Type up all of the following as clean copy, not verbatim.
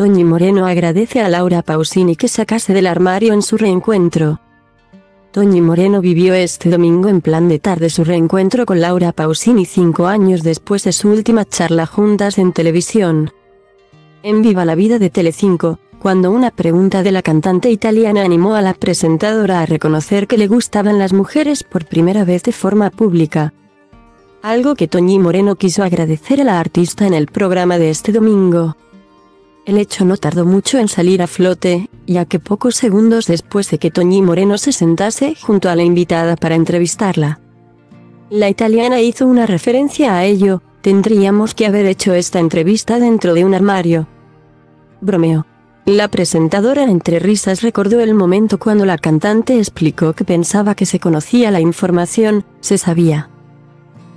Toñi Moreno agradece a Laura Pausini que sacase del armario en su reencuentro. Toñi Moreno vivió este domingo en Plan de Tarde su reencuentro con Laura Pausini 5 años después de su última charla juntas en televisión. En Viva la Vida de Telecinco, cuando una pregunta de la cantante italiana animó a la presentadora a reconocer que le gustaban las mujeres por primera vez de forma pública. Algo que Toñi Moreno quiso agradecer a la artista en el programa de este domingo. El hecho no tardó mucho en salir a flote, ya que pocos segundos después de que Toñi Moreno se sentase junto a la invitada para entrevistarla, la italiana hizo una referencia a ello: tendríamos que haber hecho esta entrevista dentro de un armario. Bromeó. La presentadora, entre risas, recordó el momento cuando la cantante explicó que pensaba que se conocía la información, se sabía.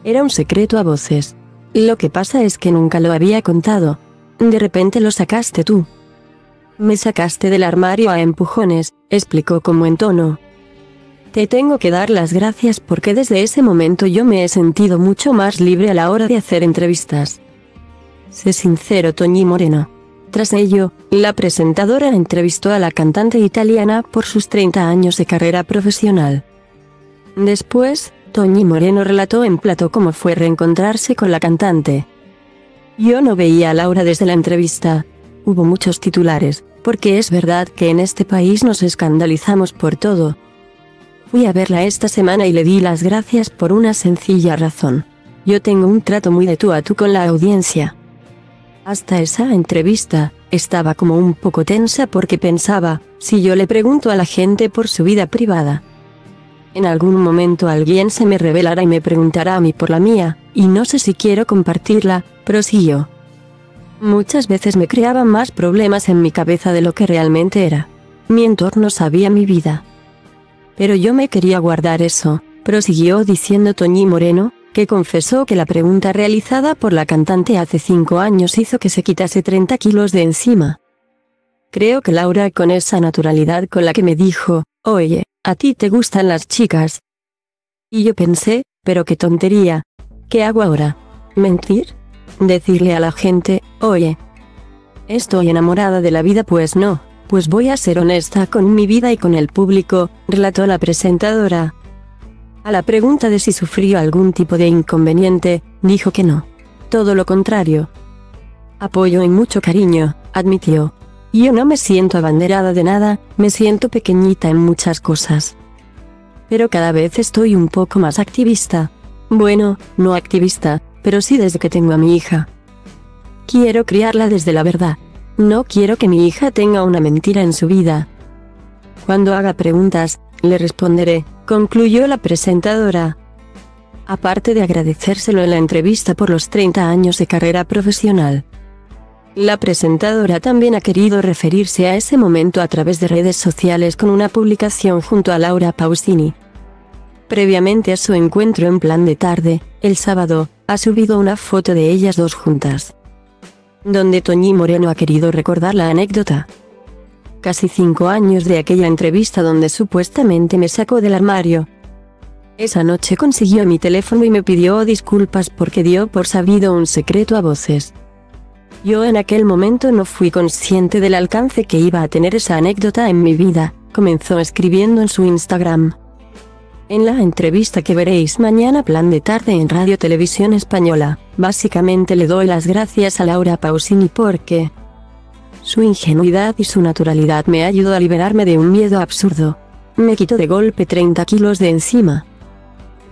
Era un secreto a voces. Lo que pasa es que nunca lo había contado. De repente lo sacaste tú. Me sacaste del armario a empujones, explicó como en tono. Te tengo que dar las gracias porque desde ese momento yo me he sentido mucho más libre a la hora de hacer entrevistas. Sé sincero, Toñi Moreno. Tras ello, la presentadora entrevistó a la cantante italiana por sus 30 años de carrera profesional. Después, Toñi Moreno relató en plató cómo fue reencontrarse con la cantante. Yo no veía a Laura desde la entrevista. Hubo muchos titulares, porque es verdad que en este país nos escandalizamos por todo. Fui a verla esta semana y le di las gracias por una sencilla razón. Yo tengo un trato muy de tú a tú con la audiencia. Hasta esa entrevista, estaba como un poco tensa porque pensaba, si yo le pregunto a la gente por su vida privada, en algún momento alguien se me revelará y me preguntará a mí por la mía, y no sé si quiero compartirla, prosiguió. Muchas veces me creaba más problemas en mi cabeza de lo que realmente era. Mi entorno sabía mi vida. Pero yo me quería guardar eso, prosiguió diciendo Toñi Moreno, que confesó que la pregunta realizada por la cantante hace 5 años hizo que se quitase 30 kilos de encima. Creo que Laura, con esa naturalidad con la que me dijo, oye, ¿a ti te gustan las chicas? Y yo pensé, pero qué tontería. ¿Qué hago ahora? ¿Mentir? ¿Decirle a la gente, oye, estoy enamorada de la vida? Pues no, pues voy a ser honesta con mi vida y con el público, relató la presentadora. A la pregunta de si sufrió algún tipo de inconveniente, dijo que no. Todo lo contrario. Apoyo y mucho cariño, admitió. Yo no me siento abanderada de nada, me siento pequeñita en muchas cosas. Pero cada vez estoy un poco más activista. Bueno, no activista, pero sí desde que tengo a mi hija. Quiero criarla desde la verdad. No quiero que mi hija tenga una mentira en su vida. Cuando haga preguntas, le responderé, concluyó la presentadora. Aparte de agradecérselo en la entrevista por los 30 años de carrera profesional, la presentadora también ha querido referirse a ese momento a través de redes sociales con una publicación junto a Laura Pausini. Previamente a su encuentro en Plan de Tarde, el sábado, ha subido una foto de ellas dos juntas, donde Toñi Moreno ha querido recordar la anécdota. Casi 5 años de aquella entrevista donde supuestamente me sacó del armario. Esa noche consiguió mi teléfono y me pidió disculpas porque dio por sabido un secreto a voces. Yo en aquel momento no fui consciente del alcance que iba a tener esa anécdota en mi vida, comenzó escribiendo en su Instagram. En la entrevista que veréis mañana Plan de Tarde en Radio Televisión Española, básicamente le doy las gracias a Laura Pausini porque su ingenuidad y su naturalidad me ayudó a liberarme de un miedo absurdo. Me quitó de golpe 30 kilos de encima.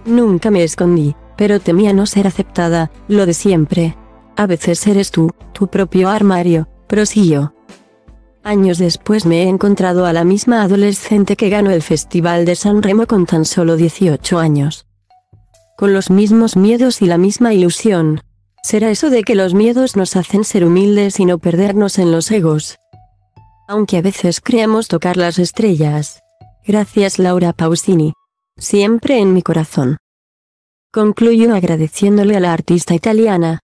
Nunca me escondí, pero temía no ser aceptada, lo de siempre. A veces eres tú, tu propio armario, prosiguió. Años después me he encontrado a la misma adolescente que ganó el Festival de San Remo con tan solo 18 años. Con los mismos miedos y la misma ilusión. ¿Será eso de que los miedos nos hacen ser humildes y no perdernos en los egos? Aunque a veces creamos tocar las estrellas. Gracias Laura Pausini. Siempre en mi corazón. Concluyo agradeciéndole a la artista italiana.